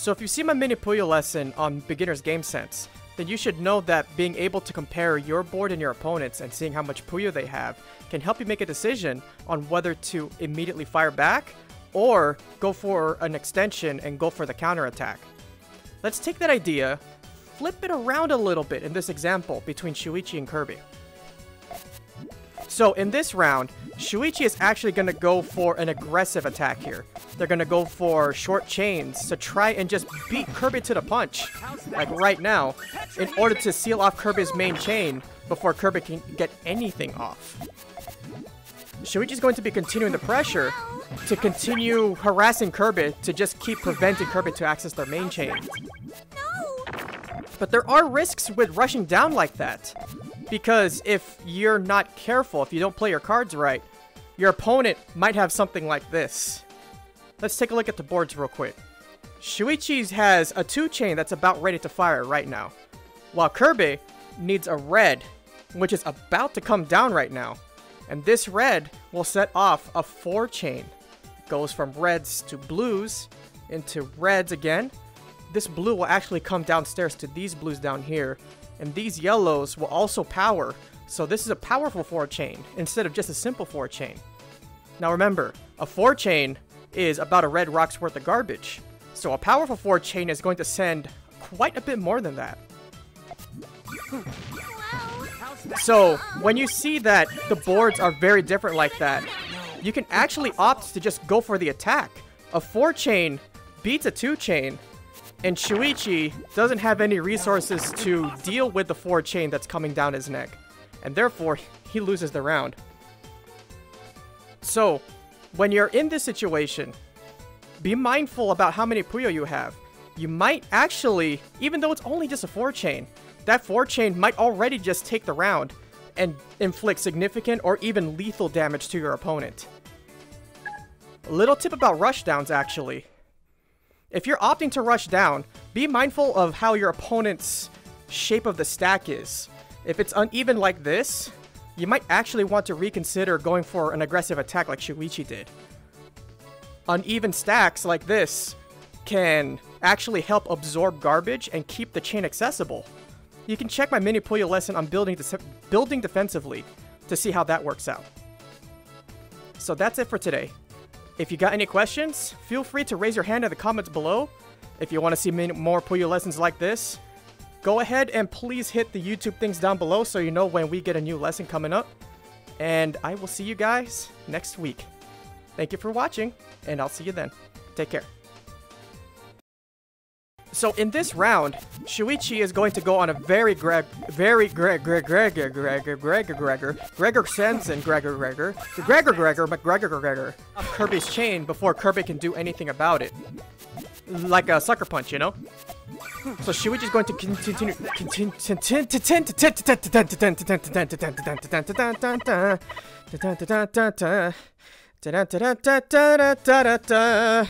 So if you see my Mini Puyo lesson on Beginner's Game Sense, then you should know that being able to compare your board and your opponent's and seeing how much Puyo they have can help you make a decision on whether to immediately fire back or go for an extension and go for the counterattack. Let's take that idea, flip it around a little bit in this example between Shuichi and Kirby. So in this round, Shuichi is actually going to go for an aggressive attack here. They're going to go for short chains to try and just beat Kirby to the punch, like right now, in order to seal off Kirby's main chain before Kirby can get anything off. Shuichi's going to be continuing the pressure to continue harassing Kirby to just keep preventing Kirby to access their main chain. But there are risks with rushing down like that, because if you're not careful, if you don't play your cards right, your opponent might have something like this. Let's take a look at the boards real quick. Shuichi has a 2-chain that's about ready to fire right now, while Kirby needs a red, which is about to come down right now. And this red will set off a 4-chain. Goes from reds to blues, into reds again. This blue will actually come downstairs to these blues down here, and these yellows will also power. So this is a powerful 4-chain instead of just a simple 4-chain. Now remember, a 4-chain is about a red rock's worth of garbage. So a powerful 4-chain is going to send quite a bit more than that. So when you see that the boards are very different like that, you can actually opt to just go for the attack. A 4-chain beats a 2-chain. And Shuichi doesn't have any resources to deal with the 4-chain that's coming down his neck. And therefore, he loses the round. So, when you're in this situation, be mindful about how many Puyo you have. You might actually, even though it's only just a 4-chain, that 4-chain might already just take the round and inflict significant or even lethal damage to your opponent. A little tip about rushdowns, actually. If you're opting to rush down, be mindful of how your opponent's shape of the stack is. If it's uneven like this, you might actually want to reconsider going for an aggressive attack like Shuichi did. Uneven stacks like this can actually help absorb garbage and keep the chain accessible. You can check my Mini Puyo lesson on building defensively to see how that works out. So that's it for today. If you got any questions, feel free to raise your hand in the comments below. If you want to see more Puyo lessons like this, go ahead and please hit the YouTube things down below so you know when we get a new lesson coming up. And I will see you guys next week. Thank you for watching, and I'll see you then. Take care. So in this round, Shuichi is going to go on a very Kirby's chain before Kirby can do anything about it. Like a sucker punch, you know? So Shuichi is going to continue